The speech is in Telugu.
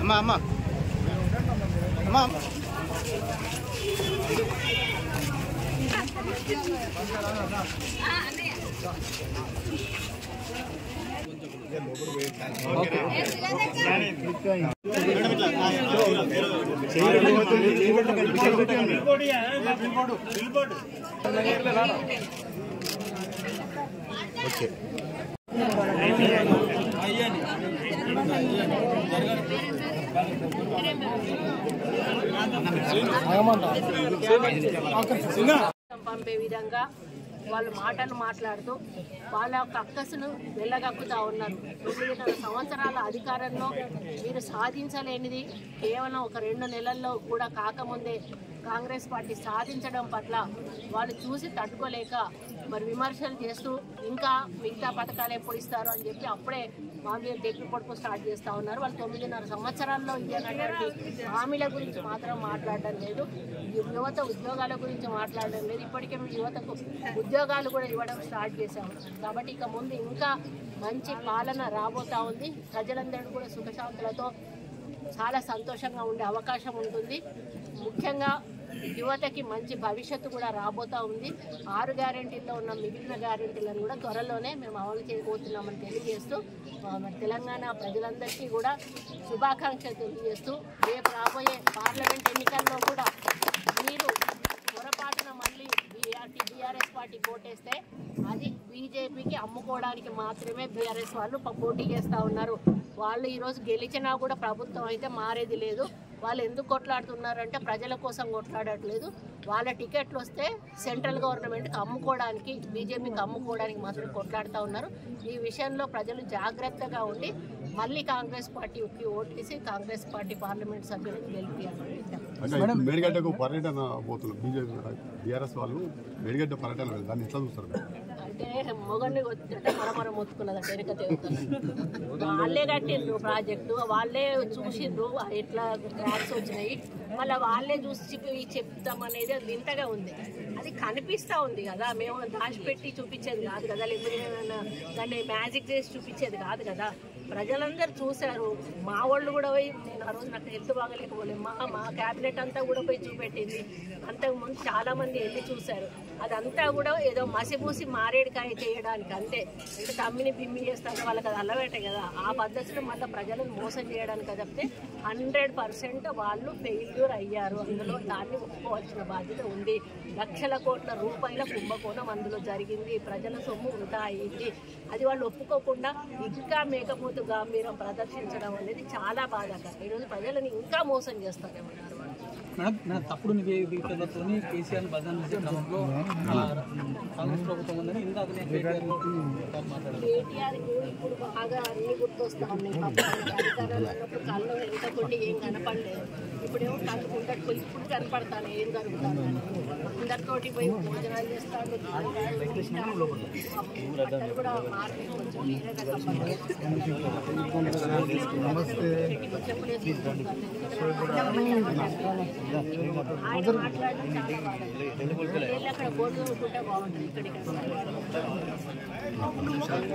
అమ్మా అమ్మా అమ్మా పంపే విధంగా వాళ్ళు మాటలు మాట్లాడుతూ వాళ్ళ యొక్క అక్కసును వెళ్ళగక్కుతా ఉన్నారు. 9.5 సంవత్సరాల అధికారంలో మీరు సాధించలేనిది కేవలం ఒక 2 నెలల్లో కూడా కాకముందే కాంగ్రెస్ పార్టీ సాధించడం పట్ల వాళ్ళు చూసి తట్టుకోలేక మరి విమర్శలు చేస్తూ ఇంకా మిగతా పథకాలు ఎప్పుడు ఇస్తారు అని చెప్పి అప్పుడే మామూలుగా డెక్కి పొడుపు స్టార్ట్ చేస్తూ ఉన్నారు. వాళ్ళు 9.5 సంవత్సరాల్లో ఇవ్వనటువంటి హామీల గురించి మాత్రం మాట్లాడడం లేదు, యువత ఉద్యోగాల గురించి మాట్లాడడం లేదు. ఇప్పటికే మీ యువతకు ఉద్యోగాలు కూడా ఇవ్వడం స్టార్ట్ చేశాము కాబట్టి ఇక ముందు ఇంకా మంచి పాలన రాబోతూ ఉంది. ప్రజలందరూ కూడా సుఖశాంతులతో చాలా సంతోషంగా ఉండే అవకాశం ఉంటుంది. ముఖ్యంగా యువతకి మంచి భవిష్యత్తు కూడా రాబోతూ ఉంది. 6 గ్యారెంటీల్లో ఉన్న మిగిలిన గ్యారెంటీలను కూడా త్వరలోనే మేము అమలు చేయబోతున్నామని తెలియజేస్తూ తెలంగాణ ప్రజలందరికీ కూడా శుభాకాంక్షలు తెలియజేస్తూ రేపు రాబోయే పార్లమెంట్ ఎన్నికల్లో కూడా మీరు పొరపాటున మళ్ళీ బీఆర్ఎస్ పార్టీ కోటేస్తే అది బీజేపీకి అమ్ముకోవడానికి మాత్రమే బీఆర్ఎస్ వాళ్ళు పోటీ చేస్తూ ఉన్నారు. వాళ్ళు ఈరోజు గెలిచినా కూడా ప్రభుత్వం అయితే మారేది లేదు. వాళ్ళు ఎందుకు కొట్లాడుతున్నారంటే ప్రజల కోసం కొట్లాడట్లేదు. వాళ్ళ టికెట్లు వస్తే సెంట్రల్ గవర్నమెంట్కి అమ్ముకోవడానికి, బీజేపీకి అమ్ముకోవడానికి మాత్రం కొట్లాడుతూ ఉన్నారు. ఈ విషయంలో ప్రజలు జాగ్రత్తగా ఉండి మళ్ళీ కాంగ్రెస్ పార్టీకి ఓటేసి కాంగ్రెస్ పార్టీ పార్లమెంట్ సభ్యులకు గెలిపియాలి. అంటే మొగల్ని వచ్చినట్టే మరమర మొత్తుకున్నదంటే వెనక తెగుతున్నారు. వాళ్ళే కట్టిండ్రు ప్రాజెక్టు, వాళ్ళే చూసిండ్రు ఎట్లా గ్రాంట్స్ వచ్చినాయి, మళ్ళీ వాళ్ళే చూసి చెప్తామనేది అది వింతగా ఉంది. అది కనిపిస్తూ ఉంది కదా, మేము దాచిపెట్టి చూపించేది కాదు కదా, లేకపోతే దాన్ని మ్యాజిక్ చేసి చూపించేది కాదు కదా. ప్రజలందరూ చూశారు. మా వాళ్ళు కూడా పోయి, నేను ఆ రోజు నాకు హెల్త్ బాగలేకపోలేదు, మా క్యాబినెట్ అంతా కూడా పోయి చూపెట్టింది. అంతకుముందు చాలామంది వెళ్ళి చూశారు. అదంతా కూడా ఏదో మసిపూసి మారేడుకాయ చేయడానికి అంతే. అంటే తమ్మిని బిమ్మి చేస్తాను వాళ్ళకి అది అలవాటే కదా. ఆ పద్ధతిలో మళ్ళీ ప్రజలను మోసం చేయడానికి తప్పితే 100% వాళ్ళు ఫెయిల్యూర్ అయ్యారు. అందులో దాన్ని ఒప్పుకోవాల్సిన బాధ్యత ఉంది. లక్షల కోట్ల రూపాయల కుంభకోణం అందులో జరిగింది, ప్రజల సొమ్ము వృధా అయింది. అది వాళ్ళు ఒప్పుకోకుండా ఇంకా మేకపోతు గంభీరం ప్రదర్శించడం అనేది చాలా బాధాకరం. ఈరోజు ప్రజలను ఇంకా మోసం చేస్తారు. మేడం, తప్పుడు నివేదికలతో కేసీఆర్ బదనాం చేసే క్రమంలో కాంగ్రెస్ ప్రభుత్వం ఉందని ఇందాక కేటీఆర్కు ఇప్పుడు బాగా అన్ని గుర్తొస్తా ఉన్నాయి. అధికారులు కళ్ళు ఎంతకుండా ఏం కనపడలేదు, ఇప్పుడేమో కళ్ళు ఉండట్టు ఇప్పుడు కనపడతాను ఏం జరుగుతాను. అందరితోటి పోయి భోజనాలు చేస్తాను, కూడా మార్కెట్ కొంచెం వేరే రకం ఆయన మాట్లాడడం చాలా బాగుంటుంది. అక్కడ బోర్డు ఉంటుంటే బాగుంటుంది. ఇక్కడికి